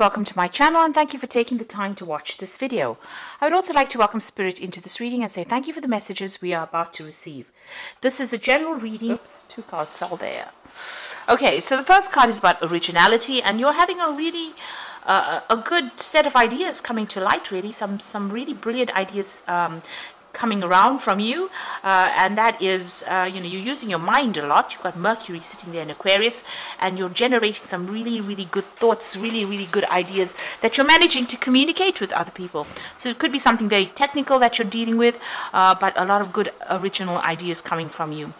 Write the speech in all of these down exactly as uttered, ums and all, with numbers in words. Welcome to my channel and thank you for taking the time to watch this video. I would also like to welcome Spirit into this reading and say thank you for the messages we are about to receive. This is a general reading. Oops, two cards fell there. Okay, so the first card is about originality, and you're having a really uh, a good set of ideas coming to light, really some some really brilliant ideas um, coming around from you, uh, and that is, uh, you know, you're using your mind a lot. You've got Mercury sitting there in Aquarius, and you're generating some really, really good thoughts, really, really good ideas that you're managing to communicate with other people. So it could be something very technical that you're dealing with, uh, but a lot of good original ideas coming from you.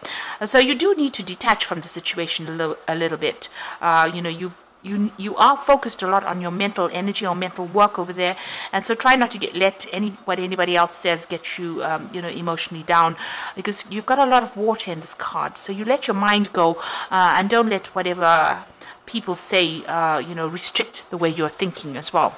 So you do need to detach from the situation a little, a little bit. Uh, you know, you've You, you are focused a lot on your mental energy or mental work over there, and so try not to get let any what anybody else says get you um, you know, emotionally down, because you've got a lot of water in this card. So you let your mind go, uh, and don't let whatever people say uh, you know, restrict the way you're thinking as well.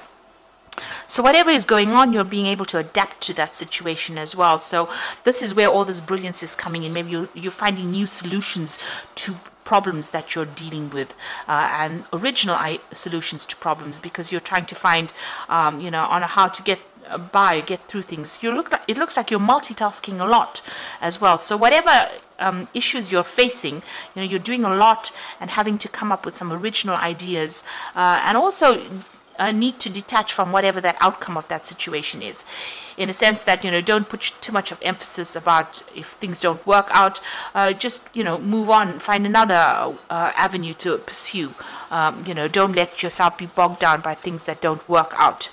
So whatever is going on, you're being able to adapt to that situation as well. So this is where all this brilliance is coming in. Maybe you're, you're finding new solutions to problems that you're dealing with, uh, and original I solutions to problems, because you're trying to find, um, you know, on how to get by, get through things. You look like, it looks like you're multitasking a lot as well. So whatever um, issues you're facing, you know, you're doing a lot and having to come up with some original ideas, uh, and also Uh, need to detach from whatever that outcome of that situation is, in a sense that, you know, don't put too much of emphasis about if things don't work out. Uh, just, you know, move on, find another uh, avenue to pursue. Um, you know, don't let yourself be bogged down by things that don't work out.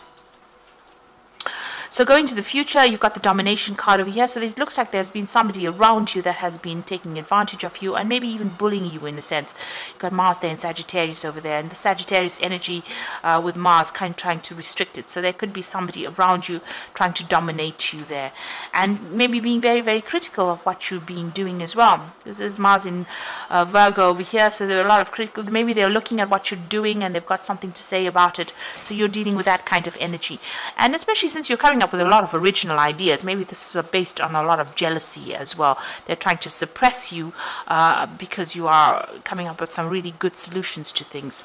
So going to the future, you've got the domination card over here. So it looks like there's been somebody around you that has been taking advantage of you and maybe even bullying you in a sense. You've got Mars there in Sagittarius over there. And the Sagittarius energy uh, with Mars kind of trying to restrict it. So there could be somebody around you trying to dominate you there. And maybe being very, very critical of what you've been doing as well. This is Mars in uh, Virgo over here. So there are a lot of critical. Maybe they're looking at what you're doing and they've got something to say about it. So you're dealing with that kind of energy. And especially since you're coming up with a lot of original ideas, maybe this is based on a lot of jealousy as well. They're trying to suppress you uh, because you are coming up with some really good solutions to things.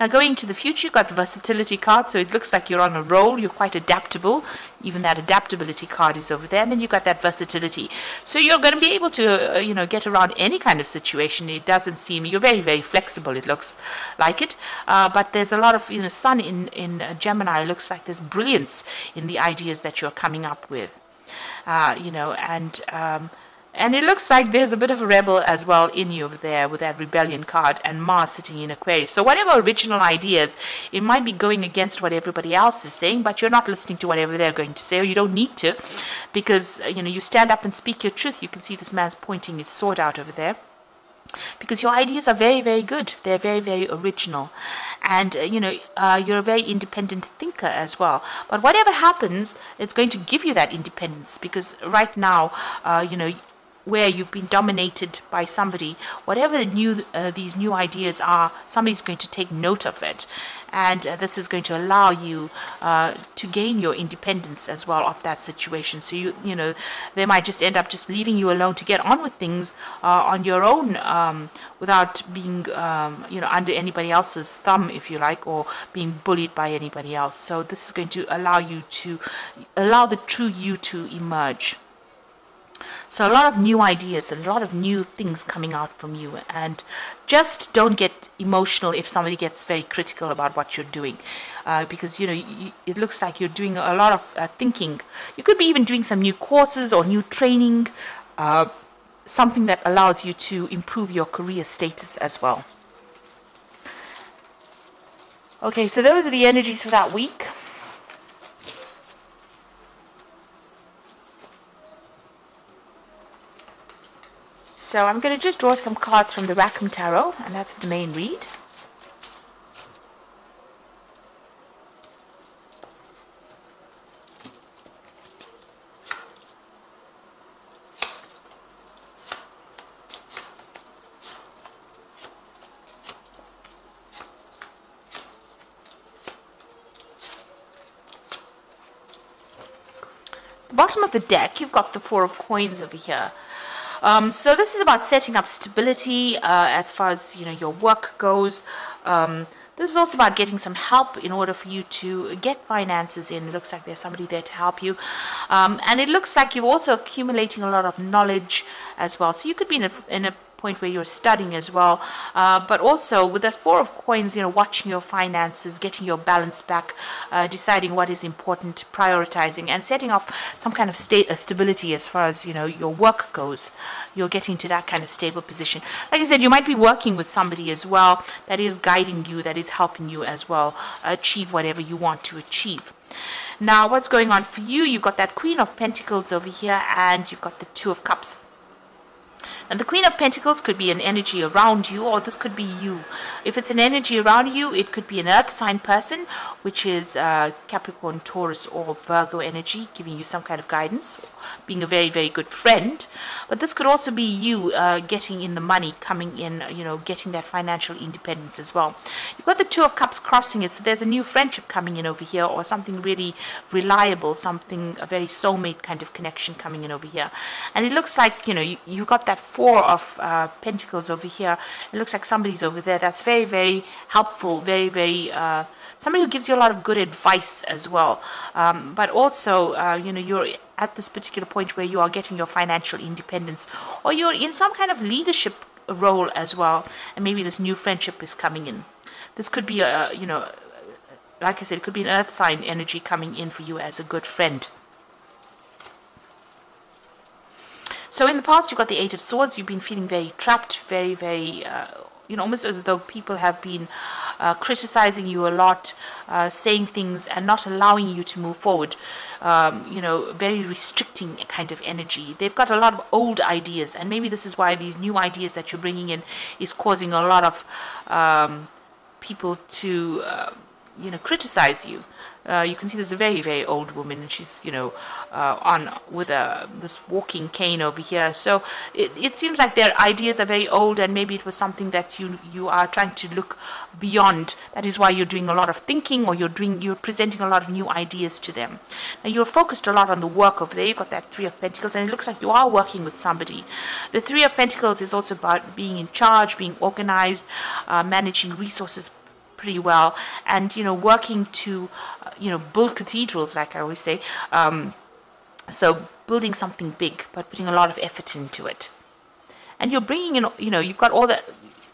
Now going to the future, you've got the versatility card, so it looks like you're on a roll, you're quite adaptable. Even that adaptability card is over there, and then you've got that versatility. So you're going to be able to, uh, you know, get around any kind of situation. It doesn't seem, you're very, very flexible, it looks like it. Uh, but there's a lot of, you know, sun in, in uh, Gemini. It looks like there's brilliance in the ideas that you're coming up with, uh, you know, and um, and it looks like there's a bit of a rebel as well in you over there with that rebellion card and Mars sitting in Aquarius. So whatever original ideas, it might be going against what everybody else is saying, but you're not listening to whatever they're going to say, or you don't need to, because, you know, you stand up and speak your truth. You can see this man's pointing his sword out over there, because your ideas are very, very good. They're very, very original, and uh, you know, uh, you're a very independent thinker as well. But whatever happens, it's going to give you that independence, because right now, uh, you know, where you've been dominated by somebody, whatever the new uh, these new ideas are, somebody's going to take note of it, and uh, this is going to allow you uh, to gain your independence as well of that situation. So you you know, they might just end up just leaving you alone to get on with things uh, on your own, um, without being um, you know, under anybody else's thumb, if you like, or being bullied by anybody else. So this is going to allow you to allow the true you to emerge. So a lot of new ideas, a lot of new things coming out from you, and just don't get emotional if somebody gets very critical about what you're doing, uh, because, you know, you, it looks like you're doing a lot of uh, thinking. You could be even doing some new courses or new training, uh, something that allows you to improve your career status as well. Okay, so those are the energies for that week. So I'm going to just draw some cards from the Rackham Tarot, and that's the main read. At the bottom of the deck, you've got the Four of Coins over here. Um, so this is about setting up stability uh, as far as, you know, your work goes. Um, This is also about getting some help in order for you to get finances in. It looks like there's somebody there to help you. Um, and it looks like you're also accumulating a lot of knowledge as well. So you could be in a, in a point where you're studying as well. Uh, but also with that Four of Coins, you know, watching your finances, getting your balance back, uh, deciding what is important, prioritizing, and setting off some kind of state, uh, stability as far as, you know, your work goes. You're getting to that kind of stable position. Like I said, you might be working with somebody as well that is guiding you, that is helping you as well achieve whatever you want to achieve. Now, what's going on for you? You've got that Queen of Pentacles over here, and you've got the Two of Cups. And the Queen of Pentacles could be an energy around you, or this could be you. If it's an energy around you, it could be an earth sign person, which is uh, Capricorn, Taurus, or Virgo energy, giving you some kind of guidance, being a very, very good friend. But this could also be you uh, getting in the money, coming in, you know, getting that financial independence as well. You've got the Two of Cups crossing it, so there's a new friendship coming in over here, or something really reliable, something, a very soulmate kind of connection coming in over here. And it looks like, you know, you, you've got that Four of uh, Pentacles over here. It looks like somebody's over there that's very, very helpful, very, very uh, somebody who gives you a lot of good advice as well. Um, but also, uh, you know, you're at this particular point where you are getting your financial independence, or you're in some kind of leadership role as well, and maybe this new friendship is coming in. This could be a, you know, like I said, it could be an earth sign energy coming in for you as a good friend. So in the past, you've got the Eight of Swords. You've been feeling very trapped, very, very, uh, you know, almost as though people have been uh, criticizing you a lot, uh, saying things and not allowing you to move forward. Um, you know, very restricting kind of energy. They've got a lot of old ideas, and maybe this is why these new ideas that you're bringing in is causing a lot of um, people to, uh, you know, criticize you. Uh, you can see there's a very, very old woman, and she's, you know, uh, on with a, this walking cane over here. So it, it seems like their ideas are very old, and maybe it was something that you you are trying to look beyond. That is why you're doing a lot of thinking, or you're doing you're presenting a lot of new ideas to them. Now, you're focused a lot on the work over there. You've got that Three of Pentacles, and it looks like you are working with somebody. The Three of Pentacles is also about being in charge, being organized, uh, managing resources pretty well, and, you know, working to, uh, you know, build cathedrals, like I always say. Um, so building something big, but putting a lot of effort into it. And you're bringing in, you know, you've got all that.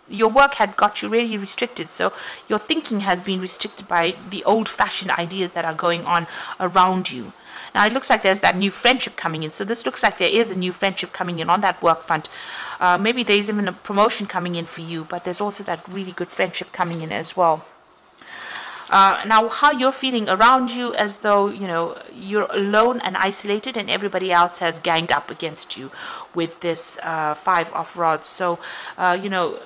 Your work had got you really restricted, so your thinking has been restricted by the old-fashioned ideas that are going on around you. Now, it looks like there's that new friendship coming in, so this looks like there is a new friendship coming in on that work front. Uh, maybe there's even a promotion coming in for you, but there's also that really good friendship coming in as well. Uh, now, how you're feeling around you, as though, you know, you're alone and isolated, and everybody else has ganged up against you with this uh, Five of Rods. So, uh, you know,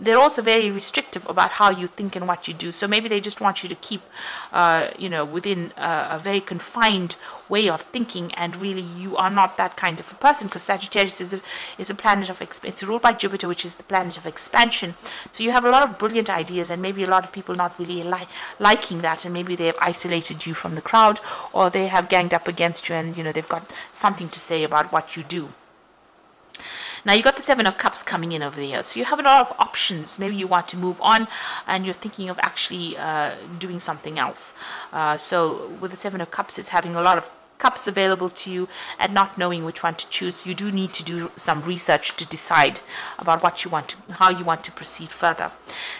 they're also very restrictive about how you think and what you do. So maybe they just want you to keep, uh, you know, within a, a very confined way of thinking, and really you are not that kind of a person, because Sagittarius is a, is a planet of, it's ruled by Jupiter, which is the planet of expansion. So you have a lot of brilliant ideas, and maybe a lot of people not really li liking that, and maybe they have isolated you from the crowd, or they have ganged up against you, and, you know, they've got something to say about what you do. Now, you've got the Seven of Cups coming in over there. So you have a lot of options. Maybe you want to move on, and you're thinking of actually uh, doing something else. Uh, so with the Seven of Cups, it's having a lot of cups available to you and not knowing which one to choose. You do need to do some research to decide about what you want to, how you want to proceed further.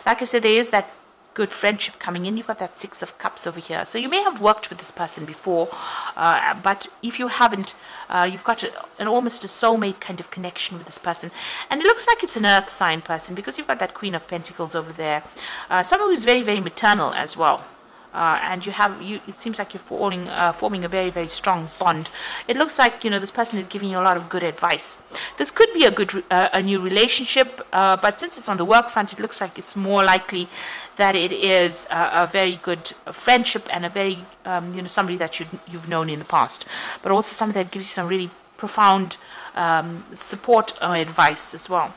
Like I said, there is that good friendship coming in. You've got that Six of Cups over here. So you may have worked with this person before, uh, but if you haven't, uh, you've got a, an almost a soulmate kind of connection with this person. And it looks like it's an earth sign person, because you've got that Queen of Pentacles over there. Uh, someone who's very, very maternal as well. Uh, and you have, you, it seems like you're forming, uh, forming a very, very strong bond. It looks like, you know, this person is giving you a lot of good advice. This could be a good, uh, a new relationship, uh, but since it's on the work front, it looks like it's more likely that it is a, a very good friendship, and a very, um, you know, somebody that you, you've known in the past, but also somebody that gives you some really profound um, support or advice as well.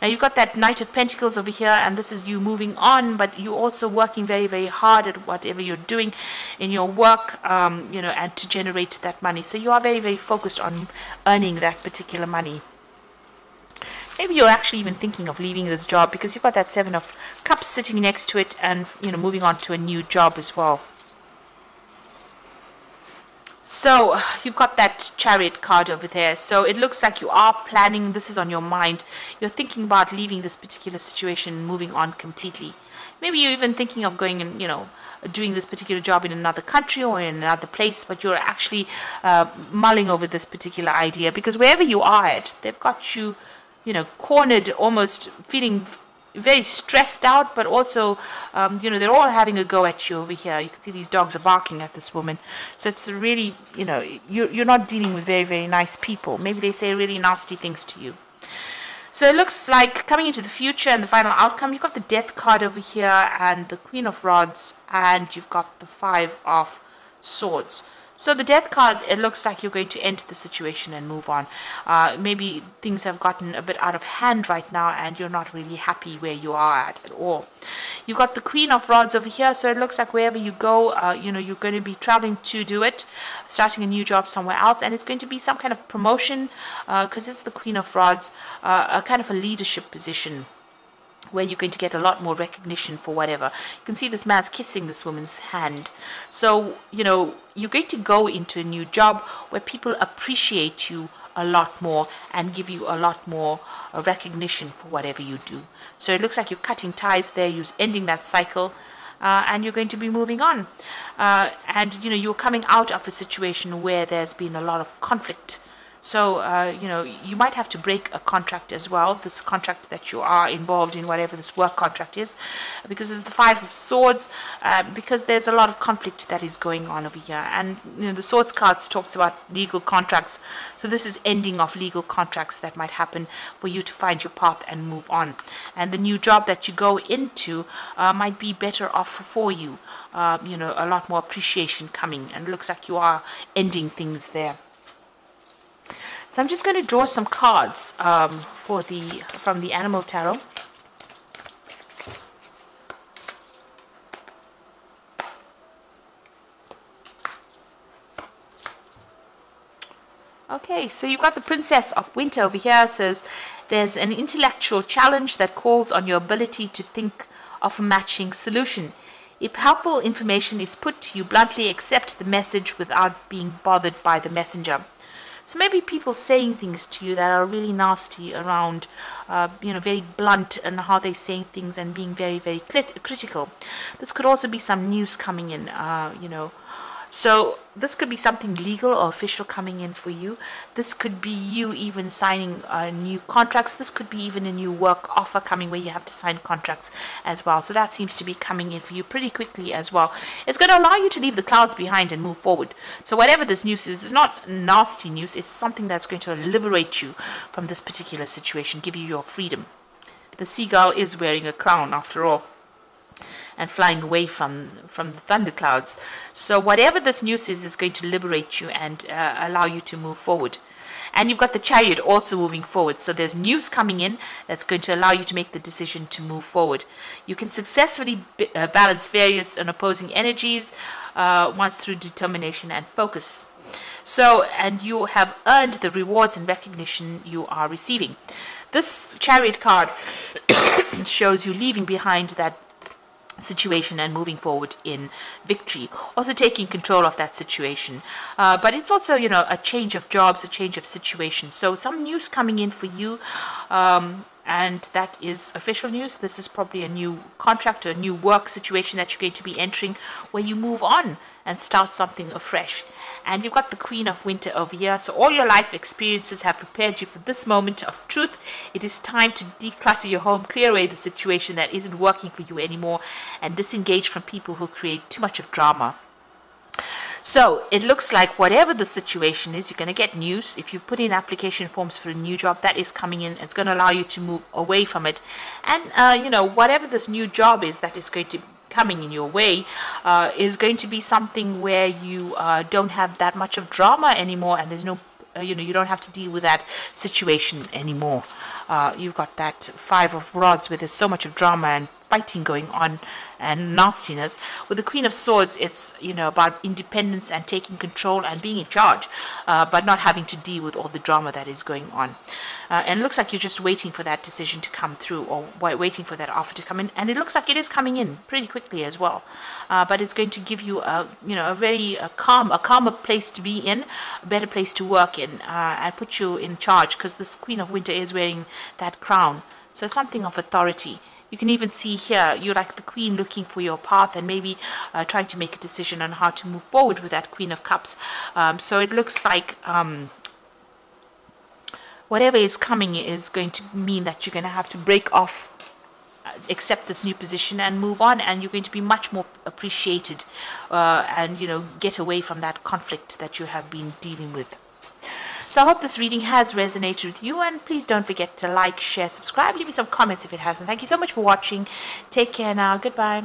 Now, you've got that Knight of Pentacles over here, and this is you moving on, but you're also working very, very hard at whatever you're doing in your work, um, you know, and to generate that money. So you are very, very focused on earning that particular money. Maybe you're actually even thinking of leaving this job because you've got that Seven of Cups sitting next to it and, you know, moving on to a new job as well. So you've got that Chariot card over there. So it looks like you are planning. This is on your mind. You're thinking about leaving this particular situation and moving on completely. Maybe you're even thinking of going and, you know, doing this particular job in another country or in another place, but you're actually uh, mulling over this particular idea, because wherever you are at, they've got you, you know, cornered, almost feeling very stressed out, but also, um, you know, they're all having a go at you over here. You can see these dogs are barking at this woman. So it's really, you know, you're, you're not dealing with very, very nice people. Maybe they say really nasty things to you. So it looks like coming into the future and the final outcome, you've got the Death card over here and the Queen of Rods, and you've got the Five of Swords. So the Death card, it looks like you're going to end the situation and move on. Uh, maybe things have gotten a bit out of hand right now and you're not really happy where you are at at all. You've got the Queen of Rods over here, so it looks like wherever you go, uh, you know, you're going to be traveling to do it, starting a new job somewhere else, and it's going to be some kind of promotion, because uh, it's the Queen of Rods, uh, a kind of a leadership position where you're going to get a lot more recognition for whatever. You can see this man's kissing this woman's hand. So, you know, you're going to go into a new job where people appreciate you a lot more and give you a lot more uh, recognition for whatever you do. So it looks like you're cutting ties there, you're ending that cycle, uh, and you're going to be moving on. Uh, and, you know, you're coming out of a situation where there's been a lot of conflict. So, uh, you know, you might have to break a contract as well, this contract that you are involved in, whatever this work contract is, because it's the Five of Swords, uh, because there's a lot of conflict that is going on over here. And, you know, the Swords cards talks about legal contracts. So this is ending of legal contracts that might happen for you to find your path and move on. And the new job that you go into uh, might be better off for you. Uh, you know, a lot more appreciation coming, and it looks like you are ending things there. So I'm just going to draw some cards um, for the from the Animal Tarot. Okay, so you've got the Princess of Winter over here. It says there's an intellectual challenge that calls on your ability to think of a matching solution. If helpful information is put to you bluntly, accept the message without being bothered by the messenger. So maybe people saying things to you that are really nasty around, uh, you know, very blunt and how they say things and being very, very crit critical. This could also be some news coming in, uh, you know. So this could be something legal or official coming in for you. This could be you even signing uh, new contracts. This could be even a new work offer coming where you have to sign contracts as well. So that seems to be coming in for you pretty quickly as well. It's going to allow you to leave the clouds behind and move forward. So whatever this news is, it's not nasty news. It's something that's going to liberate you from this particular situation, give you your freedom. The seagull is wearing a crown after all, and flying away from from the thunderclouds. So whatever this news is, is going to liberate you and uh, allow you to move forward. And you've got the Chariot also moving forward. So there's news coming in that's going to allow you to make the decision to move forward. You can successfully b uh, balance various and opposing energies uh, once through determination and focus. So, and you have earned the rewards and recognition you are receiving. This Chariot card shows you leaving behind that situation and moving forward in victory, also taking control of that situation, uh, but it's also, you know, a change of jobs, a change of situation. So some news coming in for you, um, and that is official news. This is probably a new contract or a new work situation that you're going to be entering, where you move on and start something afresh. And you've got the Queen of Winter over here. So all your life experiences have prepared you for this moment of truth. It is time to declutter your home, clear away the situation that isn't working for you anymore, and disengage from people who create too much of drama. So it looks like whatever the situation is, you're going to get news. If you put in application forms for a new job, that is coming in. It's going to allow you to move away from it. And, uh, you know, whatever this new job is that is going to coming in your way uh, is going to be something where you uh, don't have that much of drama anymore, and there's no, uh, you know, you don't have to deal with that situation anymore. Uh, you've got that Five of Rods where there's so much of drama and fighting going on and nastiness. With the Queen of Swords, it's, you know, about independence and taking control and being in charge, uh, but not having to deal with all the drama that is going on. Uh, and it looks like you're just waiting for that decision to come through, or waiting for that offer to come in. And it looks like it is coming in pretty quickly as well. Uh, but it's going to give you a, you know, a very a calm, a calmer place to be in, a better place to work in, uh, and put you in charge, because this Queen of Winter is wearing that crown. So something of authority. You can even see here, you're like the Queen looking for your path and maybe uh, trying to make a decision on how to move forward with that Queen of Cups. Um, so it looks like um, whatever is coming is going to mean that you're going to have to break off, accept this new position and move on, and you're going to be much more appreciated, uh, and, you know, get away from that conflict that you have been dealing with. So I hope this reading has resonated with you, and please don't forget to like, share, subscribe, leave me some comments if it hasn't. Thank you so much for watching. Take care now. Goodbye.